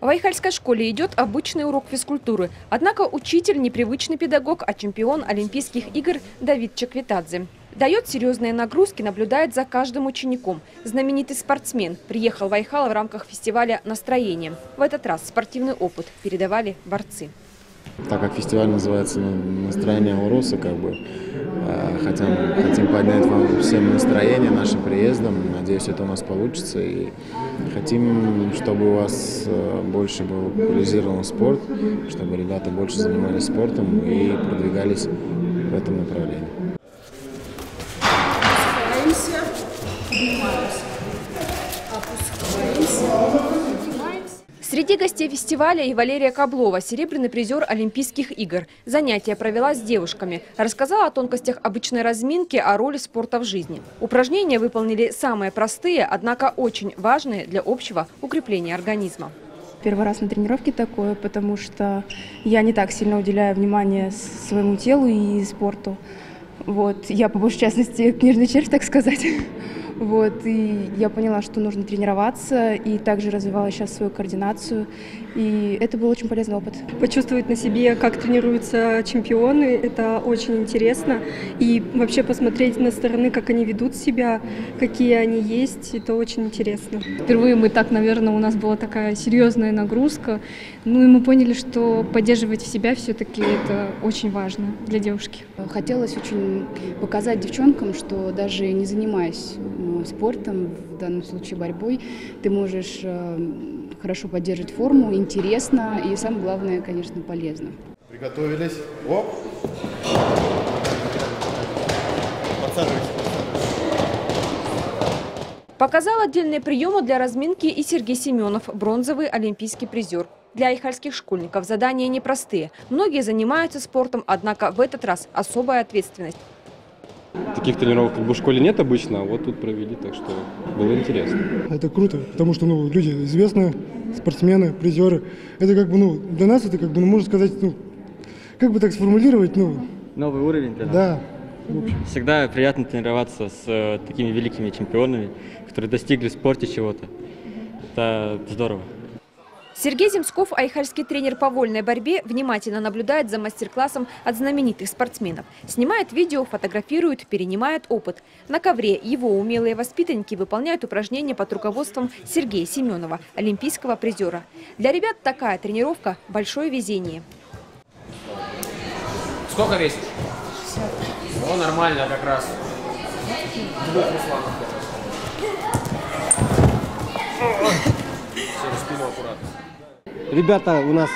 В Айхальской школе идет обычный урок физкультуры. Однако учитель – непривычный педагог, а чемпион Олимпийских игр Давид Чаквитадзе. Дает серьезные нагрузки, наблюдает за каждым учеником. Знаменитый спортсмен приехал в Айхалу в рамках фестиваля «Настроение». В этот раз спортивный опыт передавали борцы. Так как фестиваль называется «Настроение уроса», хотим поднять вам всем настроение нашим приездом. Надеюсь, это у нас получится. И хотим, чтобы у вас больше был популяризирован спорт, чтобы ребята больше занимались спортом и продвигались в этом направлении. Опускаемся, поднимаемся, опускаемся. Среди гостей фестиваля и Валерия Коблова, серебряный призер Олимпийских игр. Занятие провела с девушками. Рассказала о тонкостях обычной разминки, о роли спорта в жизни. Упражнения выполнили самые простые, однако очень важные для общего укрепления организма. Первый раз на тренировке такое, потому что я не так сильно уделяю внимание своему телу и спорту. Я по большей части книжный червь, так сказать. И я поняла, что нужно тренироваться, и также развивала сейчас свою координацию, и это был очень полезный опыт. Почувствовать на себе, как тренируются чемпионы, это очень интересно, и вообще посмотреть на стороны, как они ведут себя, какие они есть, это очень интересно. Впервые мы так, наверное, у нас была такая серьезная нагрузка, и мы поняли, что поддерживать себя все-таки это очень важно для девушки. Хотелось очень показать девчонкам, что даже не занимаясь спортом, в данном случае борьбой, ты можешь хорошо поддерживать форму, интересно и, самое главное, конечно, полезно. Приготовились. Оп! Подсаживайтесь. Показал отдельные приемы для разминки и Сергей Семенов, бронзовый олимпийский призер. Для айхальских школьников задания непростые. Многие занимаются спортом, однако в этот раз особая ответственность. Таких тренировок в школе нет обычно, а вот тут провели, так что было интересно. Это круто, потому что люди известные, спортсмены, призеры. Это для нас это можно сказать, как бы так сформулировать, Новый уровень для нас. Да. Всегда приятно тренироваться с такими великими чемпионами, которые достигли в спорте чего-то. Это здорово. Сергей Земсков, айхальский тренер по вольной борьбе, внимательно наблюдает за мастер-классом от знаменитых спортсменов. Снимает видео, фотографирует, перенимает опыт. На ковре его умелые воспитанники выполняют упражнения под руководством Сергея Семенова, олимпийского призера. Для ребят такая тренировка – большое везение. Сколько весишь? 60. Нормально как раз. Ребята у нас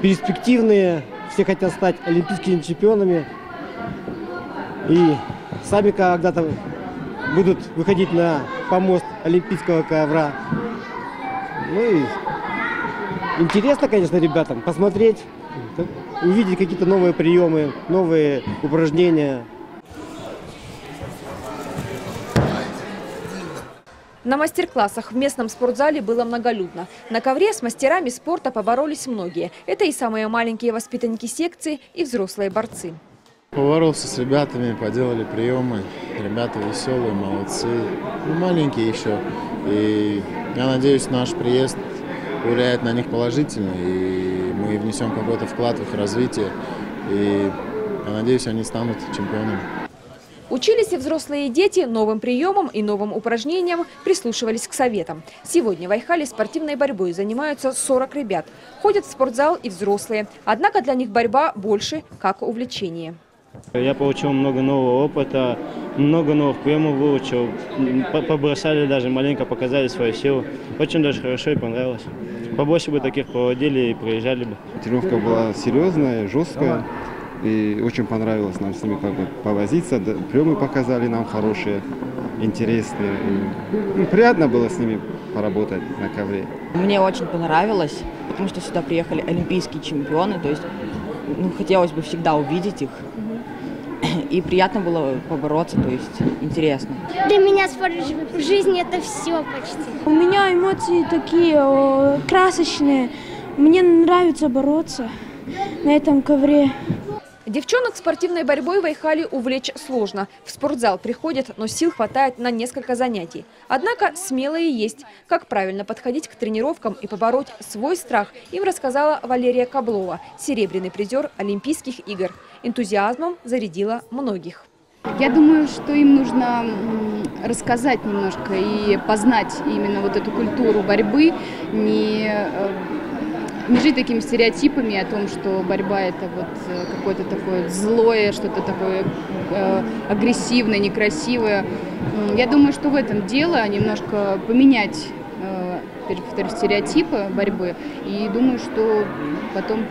перспективные, все хотят стать олимпийскими чемпионами и сами когда-то будут выходить на помост олимпийского ковра. И интересно, конечно, ребятам посмотреть, увидеть какие-то новые приемы, новые упражнения. На мастер-классах в местном спортзале было многолюдно. На ковре с мастерами спорта поборолись многие. Это и самые маленькие воспитанники секции, и взрослые борцы. Поборолся с ребятами, поделали приемы. Ребята веселые, молодцы. Маленькие еще. И я надеюсь, наш приезд влияет на них положительно. И мы внесем какой-то вклад в их развитие. И я надеюсь, они станут чемпионами. Учились и взрослые, и дети новым приемам и новым упражнениям, прислушивались к советам. Сегодня в Айхале спортивной борьбой занимаются 40 ребят. Ходят в спортзал и взрослые. Однако для них борьба больше как увлечение. Я получил много нового опыта, много новых приемов выучил. Побросали даже маленько, показали свою силу. Очень даже хорошо и понравилось. Побольше бы таких проводили и приезжали бы. Тренировка была серьезная, жесткая. И очень понравилось нам с ними повозиться, приемы показали нам хорошие, интересные. И приятно было с ними поработать на ковре. Мне очень понравилось, потому что сюда приехали олимпийские чемпионы, то есть хотелось бы всегда увидеть их. И приятно было побороться, то есть интересно. Для меня спорт в жизни – это все почти. У меня эмоции такие красочные, мне нравится бороться на этом ковре. Девчонок спортивной борьбой в Айхале увлечь сложно. В спортзал приходят, но сил хватает на несколько занятий. Однако смелые есть. Как правильно подходить к тренировкам и побороть свой страх, им рассказала Валерия Коблова, серебряный призер Олимпийских игр. Энтузиазмом зарядила многих. Я думаю, что им нужно рассказать немножко и познать именно вот эту культуру борьбы, не жить такими стереотипами о том, что борьба – это вот какое-то такое злое, что-то такое агрессивное, некрасивое. Я думаю, что в этом дело немножко поменять, повторюсь, стереотипы борьбы, и думаю, что потом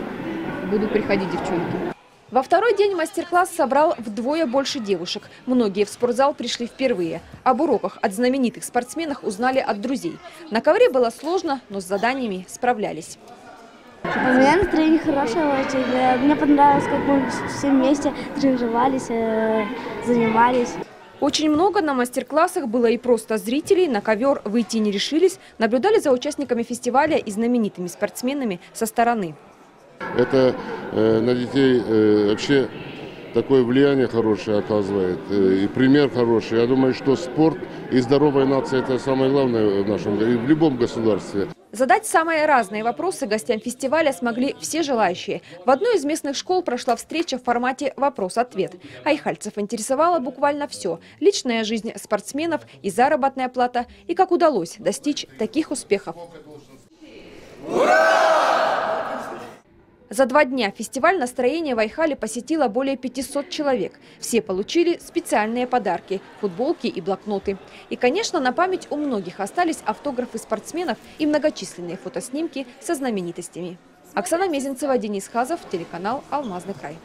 будут приходить девчонки. Во второй день мастер-класс собрал вдвое больше девушек. Многие в спортзал пришли впервые. Об уроках от знаменитых спортсменов узнали от друзей. На ковре было сложно, но с заданиями справлялись. У меня настроение хорошее очень. Мне понравилось, как мы все вместе тренировались, занимались. Очень много на мастер-классах было и просто зрителей. На ковер выйти не решились. Наблюдали за участниками фестиваля и знаменитыми спортсменами со стороны. Это на детей вообще такое влияние хорошее оказывает, и пример хороший. Я думаю, что спорт и здоровая нация – это самое главное в нашем и в любом государстве. Задать самые разные вопросы гостям фестиваля смогли все желающие. В одной из местных школ прошла встреча в формате «Вопрос-ответ». Айхальцев интересовало буквально все – личная жизнь спортсменов и заработная плата, и как удалось достичь таких успехов. Ура! За два дня фестиваль «Настроение» в Айхале посетило более 500 человек. Все получили специальные подарки – футболки и блокноты. И, конечно, на память у многих остались автографы спортсменов и многочисленные фотоснимки со знаменитостями. Оксана Мезенцева, Денис Хазов, телеканал «Алмазный край».